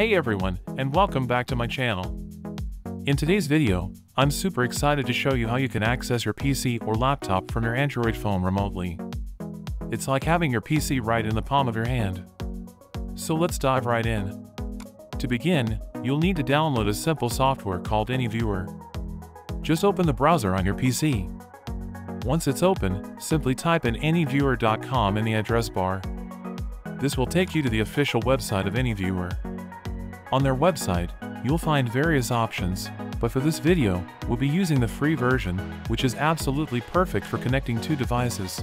Hey everyone, and welcome back to my channel. In today's video, I'm super excited to show you how you can access your PC or laptop from your Android phone remotely. It's like having your PC right in the palm of your hand. So let's dive right in. To begin, you'll need to download a simple software called AnyViewer. Just open the browser on your PC. Once it's open, simply type in anyviewer.com in the address bar. This will take you to the official website of AnyViewer. On their website, you'll find various options, but for this video, we'll be using the free version, which is absolutely perfect for connecting two devices.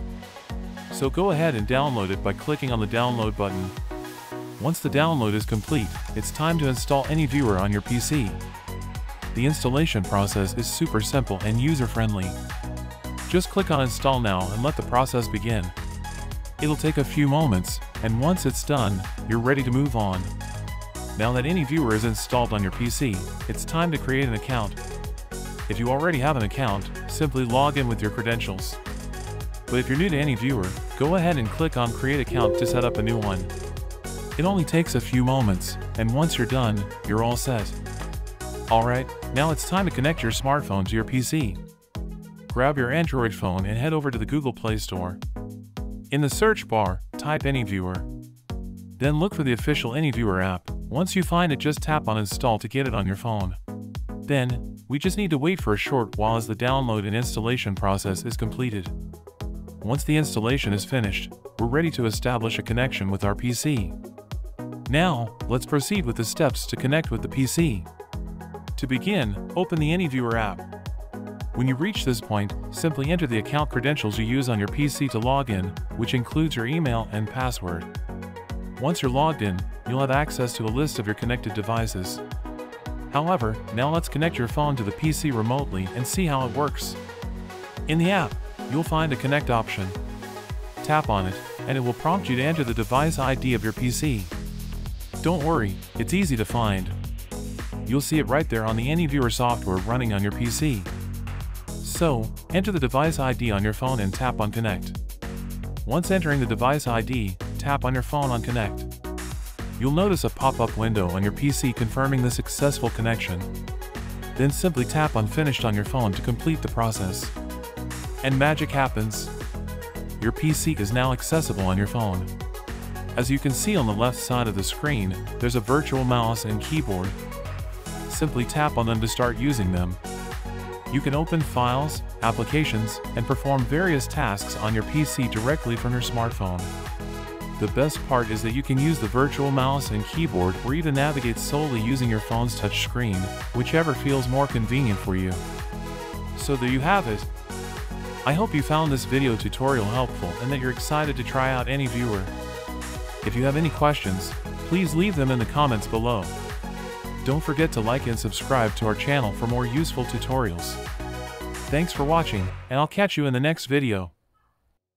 So go ahead and download it by clicking on the download button. Once the download is complete, it's time to install AnyViewer on your PC. The installation process is super simple and user-friendly. Just click on Install Now and let the process begin. It'll take a few moments, and once it's done, you're ready to move on. Now that AnyViewer is installed on your PC, it's time to create an account. If you already have an account, simply log in with your credentials. But if you're new to AnyViewer, go ahead and click on Create Account to set up a new one. It only takes a few moments, and once you're done, you're all set. Alright, now it's time to connect your smartphone to your PC. Grab your Android phone and head over to the Google Play Store. In the search bar, type AnyViewer. Then look for the official AnyViewer app. Once you find it, just tap on Install to get it on your phone. Then, we just need to wait for a short while as the download and installation process is completed. Once the installation is finished, we're ready to establish a connection with our PC. Now, let's proceed with the steps to connect with the PC. To begin, open the AnyViewer app. When you reach this point, simply enter the account credentials you use on your PC to log in, which includes your email and password. Once you're logged in, you'll have access to a list of your connected devices. However, now let's connect your phone to the PC remotely and see how it works. In the app, you'll find a Connect option. Tap on it, and it will prompt you to enter the device ID of your PC. Don't worry, it's easy to find. You'll see it right there on the AnyViewer software running on your PC. So, enter the device ID on your phone and tap on Connect. Once entering the device ID, tap on your phone on Connect. You'll notice a pop-up window on your PC confirming the successful connection. Then simply tap on Finished on your phone to complete the process. And magic happens. Your PC is now accessible on your phone. As you can see on the left side of the screen, there's a virtual mouse and keyboard. Simply tap on them to start using them. You can open files, applications, and perform various tasks on your PC directly from your smartphone. The best part is that you can use the virtual mouse and keyboard or even navigate solely using your phone's touchscreen, whichever feels more convenient for you. So there you have it. I hope you found this video tutorial helpful and that you're excited to try out AnyViewer. If you have any questions, please leave them in the comments below. Don't forget to like and subscribe to our channel for more useful tutorials. Thanks for watching, and I'll catch you in the next video.